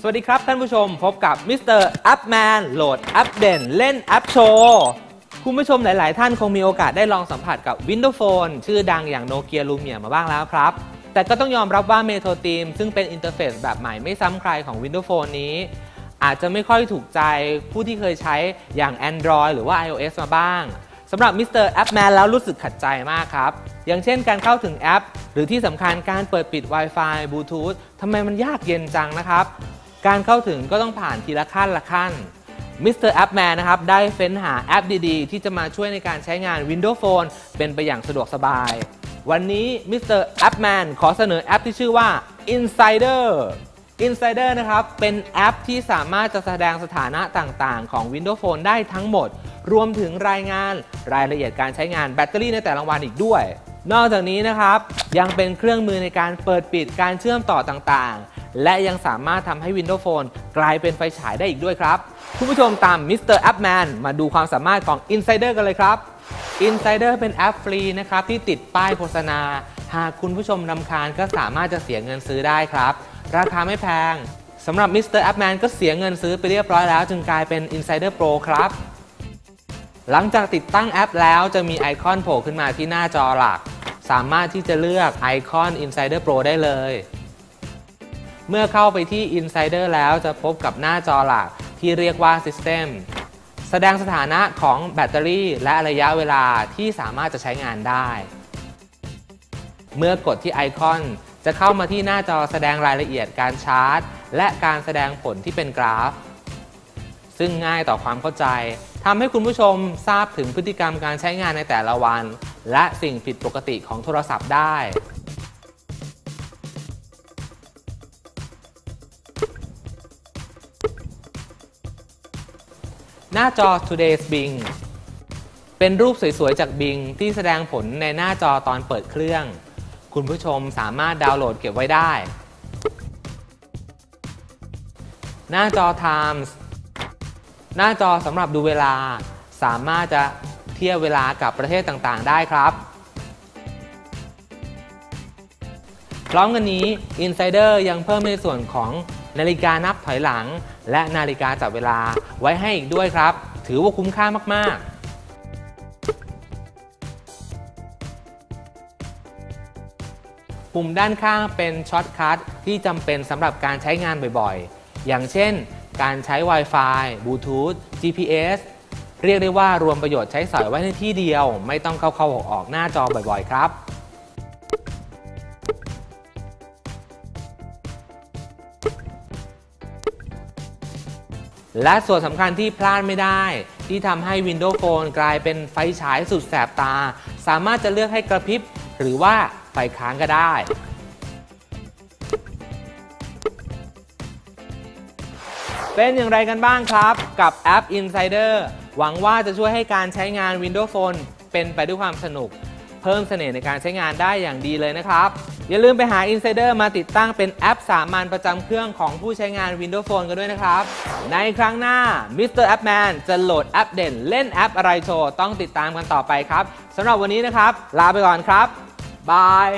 สวัสดีครับท่านผู้ชมพบกับมิสเตอร์อัพแมนโหลดอัพเดตเล่นอัพโชว์คุณผู้ชมหลายๆท่านคงมีโอกาสได้ลองสัมผัสกับ Windows Phone ชื่อดังอย่าง Nokia ลูเมียมาบ้างแล้วครับแต่ก็ต้องยอมรับว่าเมโทรธีมซึ่งเป็นอินเทอร์เฟซแบบใหม่ไม่ซ้ำใครของ Windows Phone นี้อาจจะไม่ค่อยถูกใจผู้ที่เคยใช้อย่าง Android หรือว่า iOS มาบ้างสำหรับมิสเตอร์แอปแมนแล้วรู้สึกขัดใจมากครับอย่างเช่นการเข้าถึงแอปหรือที่สำคัญการเปิดปิด Wi-Fi บลูทูธทำไมมันยากเย็นจังนะครับการเข้าถึงก็ต้องผ่านทีละขั้นละขั้นมิสเตอร์แอปแมนนะครับได้เฟ้นหาแอปดีๆที่จะมาช่วยในการใช้งาน Windows Phone เป็นไปอย่างสะดวกสบายวันนี้มิสเตอร์แอปแมนขอเสนอแอปที่ชื่อว่า Insider นะครับเป็นแอปที่สามารถจะแสดงสถานะต่างๆของ Windows Phone ได้ทั้งหมดรวมถึงรายงานรายละเอียดการใช้งานแบตเตอรี่ในแต่ละวันอีกด้วยนอกจากนี้นะครับยังเป็นเครื่องมือในการเปิดปิดการเชื่อมต่อต่างๆและยังสามารถทำให้ Windows Phone กลายเป็นไฟฉายได้อีกด้วยครับคุณผู้ชมตาม Mr. Appman มาดูความสามารถของ Insider กันเลยครับ Insider เป็นแอปฟรีนะครับที่ติดป้ายโฆษณาหากคุณผู้ชมรำคาญก็สามารถจะเสียเงินซื้อได้ครับราคาไม่แพงสำหรับ Mr. Appman ก็เสียเงินซื้อไปเรียบร้อยแล้วจึงกลายเป็น Insider Pro ครับหลังจากติดตั้งแอปแล้วจะมีไอคอนโผล่ขึ้นมาที่หน้าจอหลักสามารถที่จะเลือกไอคอน Insider Pro ได้เลยเมื่อเข้าไปที่ Insider แล้วจะพบกับหน้าจอหลักที่เรียกว่า System แสดงสถานะของแบตเตอรี่และระยะเวลาที่สามารถจะใช้งานได้เมื่อกดที่ไอคอนจะเข้ามาที่หน้าจอแสดงรายละเอียดการชาร์จและการแสดงผลที่เป็นกราฟซึ่งง่ายต่อความเข้าใจทำให้คุณผู้ชมทราบถึงพฤติกรรมการใช้งานในแต่ละวันและสิ่งผิดปกติของโทรศัพท์ได้หน้าจอ Today's Bing เป็นรูปสวยๆจาก Bing ที่แสดงผลในหน้าจอตอนเปิดเครื่องคุณผู้ชมสามารถดาวน์โหลดเก็บไว้ได้หน้าจอ Timesหน้าจอสำหรับดูเวลาสามารถจะเทียบเวลากับประเทศต่างๆได้ครับพร้อมกันนี้ Insider ยังเพิ่มในส่วนของนาฬิกานับถอยหลังและนาฬิกาจับเวลาไว้ให้อีกด้วยครับถือว่าคุ้มค่ามากๆปุ่มด้านข้างเป็นช็อตคัทที่จำเป็นสำหรับการใช้งานบ่อยๆอย่างเช่นการใช้ Wi-Fi บลูทูธ GPS เรียกได้ว่ารวมประโยชน์ใช้สอยไว้ในที่เดียวไม่ต้องเข้าออกหน้าจอบ่อยๆครับและส่วนสำคัญที่พลาดไม่ได้ที่ทำให้ Windows Phone กลายเป็นไฟฉายสุดแสบตาสามารถจะเลือกให้กระพริบหรือว่าไฟค้างก็ได้เป็นอย่างไรกันบ้างครับกับแอป Insider หวังว่าจะช่วยให้การใช้งาน Windows Phone เป็นไปด้วยความสนุกเพิ่มเสน่ห์ในการใช้งานได้อย่างดีเลยนะครับอย่าลืมไปหา Insider มาติดตั้งเป็นแอปสามัญประจำเครื่องของผู้ใช้งาน Windows Phone กันด้วยนะครับในครั้งหน้า Mr. Appman จะโหลดแอปเด่นเล่นแอปอะไรโชว์ต้องติดตามกันต่อไปครับสำหรับวันนี้นะครับลาไปก่อนครับบาย